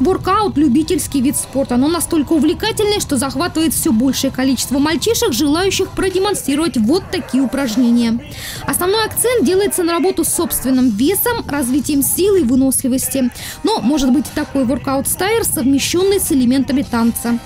Воркаут – любительский вид спорта, но настолько увлекательный, что захватывает все большее количество мальчишек, желающих продемонстрировать вот такие упражнения. Основной акцент делается на работу с собственным весом, развитием силы и выносливости. Но может быть и такой воркаут-стайр, совмещенный с элементами танца.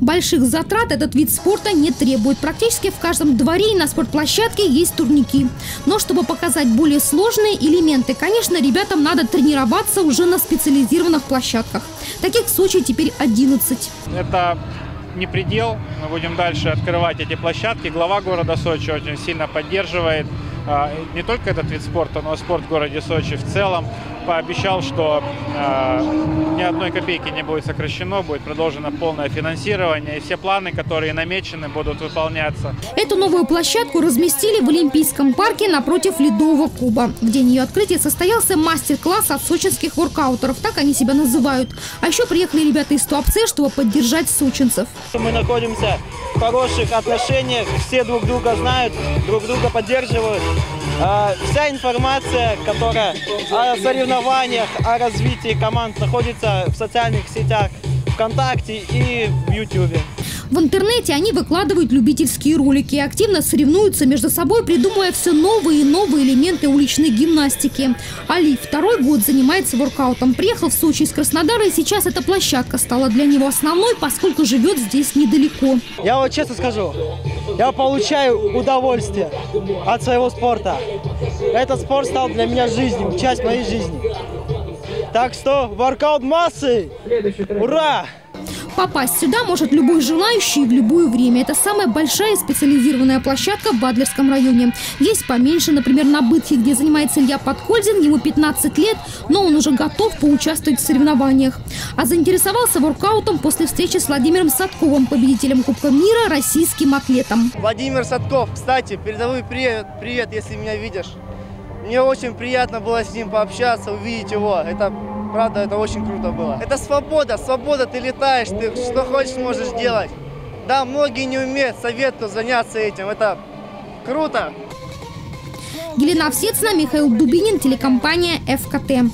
Больших затрат этот вид спорта не требует. Практически в каждом дворе и на спортплощадке есть турники. Но чтобы показать более сложные элементы, конечно, ребятам надо тренироваться уже на специализированных площадках. Таких в Сочи теперь 11. Это не предел. Мы будем дальше открывать эти площадки. Глава города Сочи очень сильно поддерживает не только этот вид спорта, но и спорт в городе Сочи в целом. Пообещал, что ни одной копейки не будет сокращено, будет продолжено полное финансирование, и все планы, которые намечены, будут выполняться. Эту новую площадку разместили в Олимпийском парке напротив Ледового куба. В день ее открытия состоялся мастер-класс от сочинских воркаутеров, так они себя называют. А еще приехали ребята из Туапсе, чтобы поддержать сочинцев. Мы находимся в хороших отношениях, все друг друга знают, друг друга поддерживают. Вся информация, которая о соревнованиях, о развитии команд находится в социальных сетях ВКонтакте и в Ютьюбе. В интернете они выкладывают любительские ролики и активно соревнуются между собой, придумывая все новые и новые элементы уличной гимнастики. Али второй год занимается воркаутом. Приехал в Сочи из Краснодара, и сейчас эта площадка стала для него основной, поскольку живет здесь недалеко. Я вот честно скажу, я получаю удовольствие от своего спорта. Этот спорт стал для меня жизнью, часть моей жизни. Так что воркаут массы! Ура! Попасть сюда может любой желающий в любое время. Это самая большая специализированная площадка в Бадлерском районе. Есть поменьше, например, на Бытхе, где занимается Илья Подхользин, ему 15 лет, но он уже готов поучаствовать в соревнованиях. А заинтересовался воркаутом после встречи с Владимиром Садковым, победителем Кубка мира, российским атлетом. Владимир Садков, кстати, передовой привет, если меня видишь. Мне очень приятно было с ним пообщаться, увидеть его. Правда, это очень круто было. Это свобода, свобода, ты летаешь, ты что хочешь можешь делать. Да, многие не умеют, советую заняться этим, это круто. Гелена Михаил Дубинин, телекомпания «Эфкате».